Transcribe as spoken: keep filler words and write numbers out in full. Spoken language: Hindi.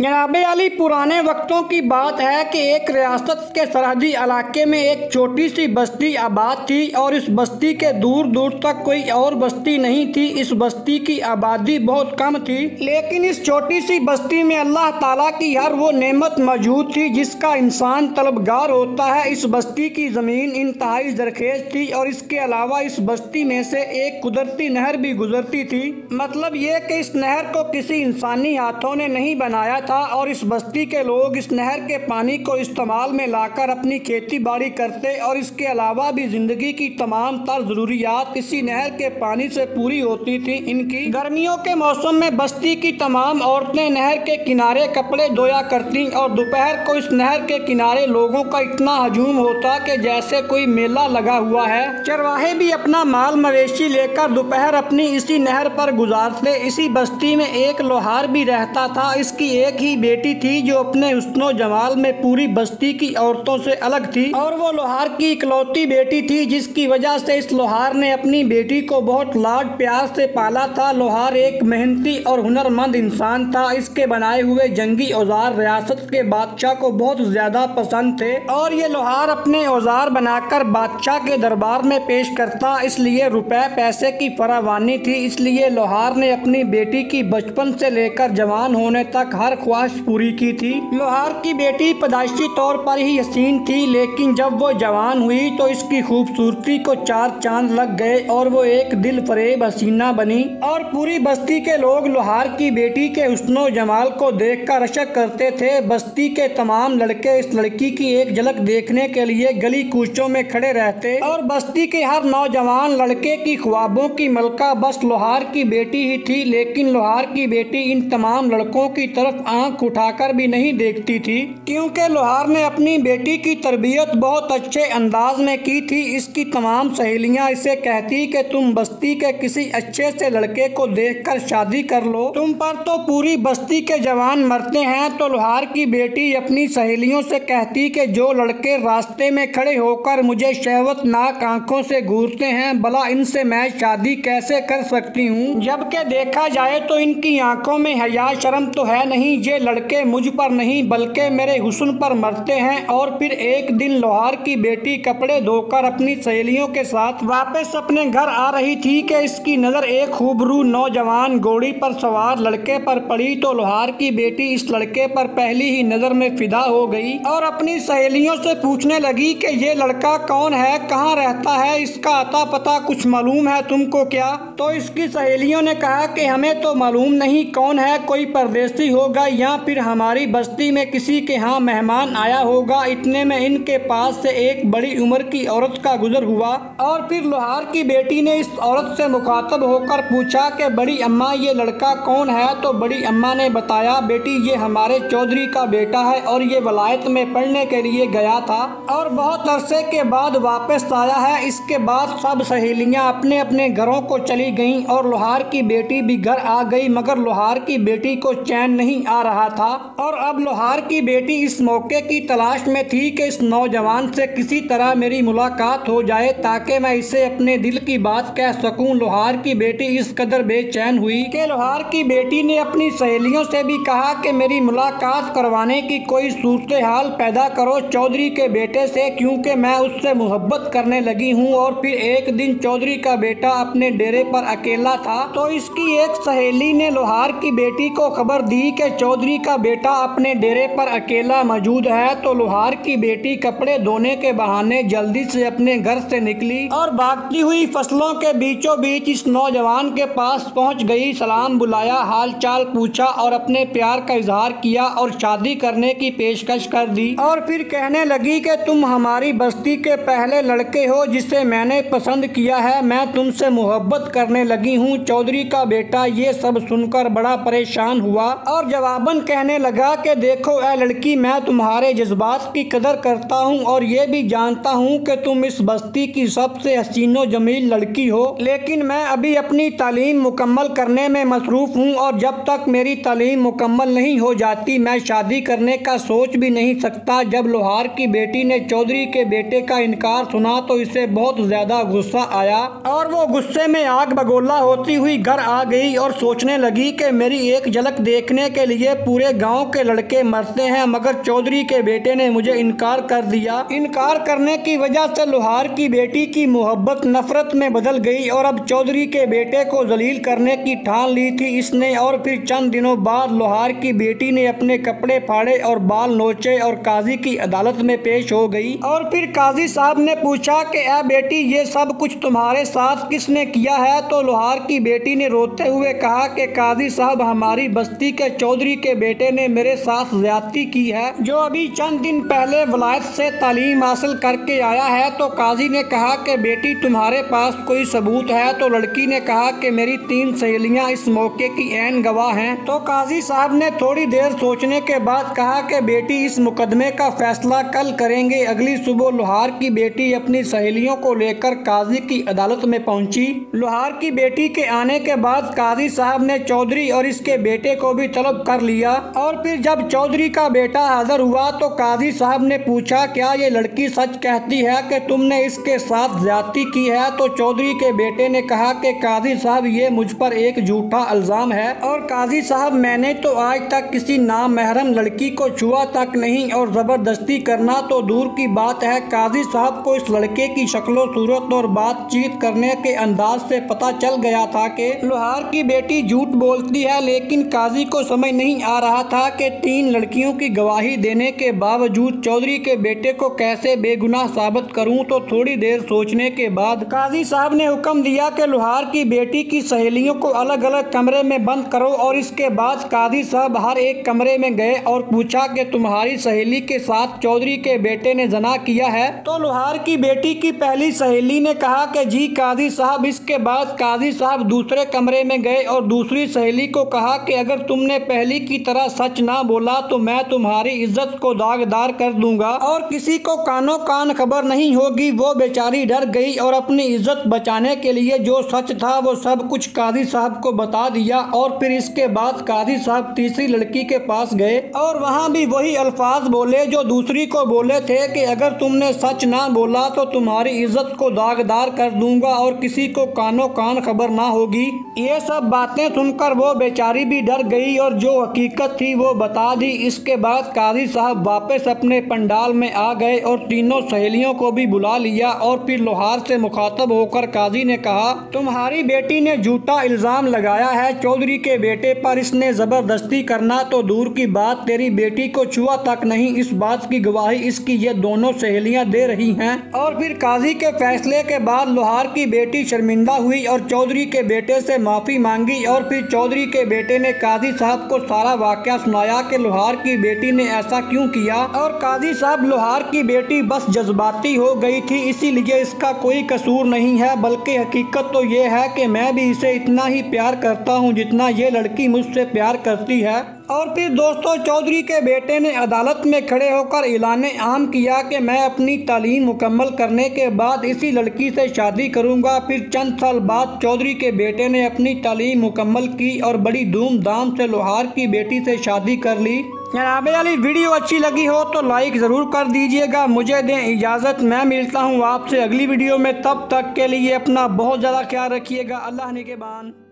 जनाबे अली, पुराने वक्तों की बात है कि एक रियासत के सरहदी इलाके में एक छोटी सी बस्ती आबाद थी और इस बस्ती के दूर दूर तक कोई और बस्ती नहीं थी। इस बस्ती की आबादी बहुत कम थी, लेकिन इस छोटी सी बस्ती में अल्लाह ताला की हर वो नेमत मौजूद थी जिसका इंसान तलबगार होता है। इस बस्ती की ज़मीन इंतहाई जरखेज थी और इसके अलावा इस बस्ती में से एक कुदरती नहर भी गुजरती थी। मतलब ये कि इस नहर को किसी इंसानी हाथों ने नहीं बनाया था और इस बस्ती के लोग इस नहर के पानी को इस्तेमाल में लाकर अपनी खेती बाड़ी करते और इसके अलावा भी जिंदगी की तमाम तर जरूरियात इसी नहर के पानी से पूरी होती थी। इनकी गर्मियों के मौसम में बस्ती की तमाम औरतें नहर के किनारे कपड़े धोया करती और दोपहर को इस नहर के किनारे लोगों का इतना हजूम होता कि जैसे कोई मेला लगा हुआ है। चरवाहे भी अपना माल मवेशी लेकर दोपहर अपनी इसी नहर पर गुजारते। इसी बस्ती में एक लोहार भी रहता था। इसकी एक ही बेटी थी जो अपने हुस्नो जमाल में पूरी बस्ती की औरतों से अलग थी और वो लोहार की इकलौती बेटी थी, जिसकी वजह से इस लोहार ने अपनी बेटी को बहुत लाड प्यार से पाला था। लोहार एक मेहनती और हुनरमंद इंसान था। इसके बनाए हुए जंगी औजार रियासत के बादशाह को बहुत ज्यादा पसंद थे और ये लोहार अपने औजार बनाकर बादशाह के दरबार में पेश करता। इसलिए रुपए पैसे की फरावानी थी, इसलिए लोहार ने अपनी बेटी की बचपन से लेकर जवान होने तक हर ख्वाहिश पूरी की थी। लोहार की बेटी पैदाइशी तौर पर ही हसीन थी, लेकिन जब वो जवान हुई तो इसकी खूबसूरती को चार चांद लग गए और वो एक दिल फरेब हसीना बनी और पूरी बस्ती के लोग लोहार की बेटी के हुस्नो जमाल को देखकर अशक करते थे। बस्ती के तमाम लड़के इस लड़की की एक झलक देखने के लिए गली कूचों में खड़े रहते और बस्ती के हर नौजवान लड़के की ख्वाबों की मलका बस लोहार की बेटी ही थी। लेकिन लोहार की बेटी इन तमाम लड़कों की तरफ आंख उठाकर भी नहीं देखती थी, क्योंकि लोहार ने अपनी बेटी की तरबियत बहुत अच्छे अंदाज में की थी। इसकी तमाम सहेलियां इसे कहती कि तुम बस्ती के किसी अच्छे से लड़के को देखकर शादी कर लो, तुम पर तो पूरी बस्ती के जवान मरते हैं। तो लोहार की बेटी अपनी सहेलियों से कहती कि जो लड़के रास्ते में खड़े होकर मुझे शहवतनाक आंखों से घूरते हैं, भला इनसे मैं शादी कैसे कर सकती हूँ, जबकि देखा जाए तो इनकी आंखों में हया शर्म तो है नहीं। ये लड़के मुझ पर नहीं बल्कि मेरे हुस्न पर मरते हैं। और फिर एक दिन लोहार की बेटी कपड़े धोकर अपनी सहेलियों के साथ वापस अपने घर आ रही थी कि इसकी नज़र एक खूबरू नौजवान घोड़ी पर सवार लड़के पर पड़ी। तो लोहार की बेटी इस लड़के पर पहली ही नज़र में फिदा हो गई और अपनी सहेलियों से पूछने लगी कि ये लड़का कौन है, कहाँ रहता है, इसका अता पता कुछ मालूम है तुमको क्या? तो इसकी सहेलियों ने कहा कि हमें तो मालूम नहीं कौन है, कोई परदेसी होगा या फिर हमारी बस्ती में किसी के यहाँ मेहमान आया होगा। इतने में इनके पास से एक बड़ी उम्र की औरत का गुजर हुआ और फिर लोहार की बेटी ने इस औरत से मुखातब होकर पूछा कि बड़ी अम्मा, ये लड़का कौन है? तो बड़ी अम्मा ने बताया, बेटी ये हमारे चौधरी का बेटा है और ये वलायत में पढ़ने के लिए गया था और बहुत अरसे के बाद वापस आया है। इसके बाद सब सहेलियाँ अपने अपने घरों को चली गईं और लोहार की बेटी भी घर आ गई, मगर लोहार की बेटी को चैन नहीं आ रहा था और अब लोहार की बेटी इस मौके की तलाश में थी कि इस नौजवान से किसी तरह मेरी मुलाकात हो जाए ताकि मैं इसे अपने दिल की बात कह सकूं। लोहार की बेटी इस कदर बेचैन हुई कि लोहार की बेटी ने अपनी सहेलियों से भी कहा कि मेरी मुलाकात करवाने की कोई सूरत हाल पैदा करो चौधरी के बेटे से, क्योंकि मैं उससे मोहब्बत करने लगी हूँ। और फिर एक दिन चौधरी का बेटा अपने डेरे पर अकेला था तो इसकी एक सहेली ने लोहार की बेटी को खबर दी कि चौधरी का बेटा अपने डेरे पर अकेला मौजूद है। तो लोहार की बेटी कपड़े धोने के बहाने जल्दी से अपने घर से निकली और भागती हुई फसलों के बीचों बीच इस नौजवान के पास पहुंच गई। सलाम बुलाया, हाल चाल पूछा और अपने प्यार का इजहार किया और शादी करने की पेशकश कर दी और फिर कहने लगी कि तुम हमारी बस्ती के पहले लड़के हो जिसे मैंने पसंद किया है, मैं तुमसे मोहब्बत करने लगी हूँ। चौधरी का बेटा ये सब सुनकर बड़ा परेशान हुआ और जवाबन कहने लगा कि देखो ऐ लड़की, मैं तुम्हारे जज्बात की कदर करता हूँ और ये भी जानता हूँ कि तुम इस बस्ती की सबसे हसीनो जमील लड़की हो, लेकिन मैं अभी अपनी तालीम मुकम्मल करने में मसरूफ़ हूँ और जब तक मेरी तालीम मुकम्मल नहीं हो जाती मैं शादी करने का सोच भी नहीं सकता। जब लोहार की बेटी ने चौधरी के बेटे का इनकार सुना तो इसे बहुत ज़्यादा गुस्सा आया और वो गुस्से में आग बगोला होती हुई घर आ गई और सोचने लगी कि मेरी एक झलक देखने के लिए ये पूरे गांव के लड़के मरते हैं, मगर चौधरी के बेटे ने मुझे इनकार कर दिया। इनकार करने की वजह से लोहार की बेटी की मोहब्बत नफरत में बदल गई और अब चौधरी के बेटे को जलील करने की ठान ली थी इसने। और फिर चंद दिनों बाद लोहार की बेटी ने अपने कपड़े फाड़े और बाल नोचे और काजी की अदालत में पेश हो गई। और फिर काजी साहब ने पूछा कि ए बेटी, ये सब कुछ तुम्हारे साथ किसने किया है? तो लोहार की बेटी ने रोते हुए कहा कि काजी साहब, हमारी बस्ती के चौधरी के बेटे ने मेरे साथ ज्यादती की है, जो अभी चंद दिन पहले वलायत से तालीम हासिल करके आया है। तो काजी ने कहा कि बेटी, तुम्हारे पास कोई सबूत है? तो लड़की ने कहा कि मेरी तीन सहेलियां इस मौके की ऐन गवाह हैं। तो काजी साहब ने थोड़ी देर सोचने के बाद कहा कि बेटी, इस मुकदमे का फैसला कल करेंगे। अगली सुबह लोहार की बेटी अपनी सहेलियों को लेकर काजी की अदालत में पहुंची। लोहार की बेटी के आने के बाद काजी साहब ने चौधरी और इसके बेटे को भी तलब कर लिया। और फिर जब चौधरी का बेटा हाजिर हुआ तो काजी साहब ने पूछा, क्या ये लड़की सच कहती है कि तुमने इसके साथ ज्यादती की है? तो चौधरी के बेटे ने कहा कि काजी साहब, ये मुझ पर एक झूठा इल्जाम है और काजी साहब, मैंने तो आज तक किसी नामहरम लड़की को छुआ तक नहीं, और जबरदस्ती करना तो दूर की बात है। काजी साहब को इस लड़के की शक्लो सूरत और बातचीत करने के अंदाज से पता चल गया था कि लोहार की बेटी झूठ बोलती है, लेकिन काजी को समझ नहीं आ रहा था कि तीन लड़कियों की गवाही देने के बावजूद चौधरी के बेटे को कैसे बेगुनाह साबित करूं। तो थोड़ी देर सोचने के बाद काजी साहब ने हुक्म दिया कि लोहार की बेटी की सहेलियों को अलग अलग कमरे में बंद करो। और इसके बाद काजी साहब हर एक कमरे में गए और पूछा कि तुम्हारी सहेली के साथ चौधरी के बेटे ने जना किया है? तो लोहार की बेटी की पहली सहेली ने कहा कि जी काजी साहब। इसके बाद काजी साहब दूसरे कमरे में गए और दूसरी सहेली को कहा कि अगर तुमने पहली की तरह सच ना बोला तो मैं तुम्हारी इज्जत को दागदार कर दूंगा और किसी को कानो कान खबर नहीं होगी। वो बेचारी डर गई और अपनी इज्जत बचाने के लिए जो सच था वो सब कुछ काजी साहब को बता दिया। और फिर इसके बाद काजी साहब तीसरी लड़की के पास गए और वहाँ भी वही अल्फाज बोले जो दूसरी को बोले थे कि अगर तुमने सच ना बोला तो तुम्हारी इज्जत को दागदार कर दूंगा और किसी को कानो कान खबर ना होगी। ये सब बातें सुनकर वो बेचारी भी डर गई और जो हकीकत थी वो बता दी। इसके बाद काजी साहब वापस अपने पंडाल में आ गए और तीनों सहेलियों को भी बुला लिया। और फिर लोहार से मुखातब होकर काजी ने कहा, तुम्हारी बेटी ने झूठा इल्ज़ाम लगाया है चौधरी के बेटे पर, इसने जबरदस्ती करना तो दूर की बात, तेरी बेटी को छुआ तक नहीं, इस बात की गवाही इसकी ये दोनों सहेलियां दे रही हैं। और फिर काजी के फैसले के बाद लोहार की बेटी शर्मिंदा हुई और चौधरी के बेटे से माफ़ी मांगी। और फिर चौधरी के बेटे ने काजी साहब को सारा वाकया सुनाया कि लोहार की बेटी ने ऐसा क्यों किया। और काजी साहब, लोहार की बेटी बस जज्बाती हो गई थी, इसीलिए इसका कोई कसूर नहीं है, बल्कि हकीकत तो ये है कि मैं भी इसे इतना ही प्यार करता हूँ जितना ये लड़की मुझसे प्यार करती है। और फिर दोस्तों, चौधरी के बेटे ने अदालत में खड़े होकर ऐलाने आम किया कि मैं अपनी तालीम मुकम्मल करने के बाद इसी लड़की से शादी करूंगा। फिर चंद साल बाद चौधरी के बेटे ने अपनी तालीम मुकम्मल की और बड़ी धूमधाम से लोहार की बेटी से शादी कर ली। जनाबे अली, वीडियो अच्छी लगी हो तो लाइक ज़रूर कर दीजिएगा। मुझे दें इजाज़त, मैं मिलता हूँ आपसे अगली वीडियो में। तब तक के लिए अपना बहुत ज़्यादा ख्याल रखिएगा। अल्लाह निगहबान।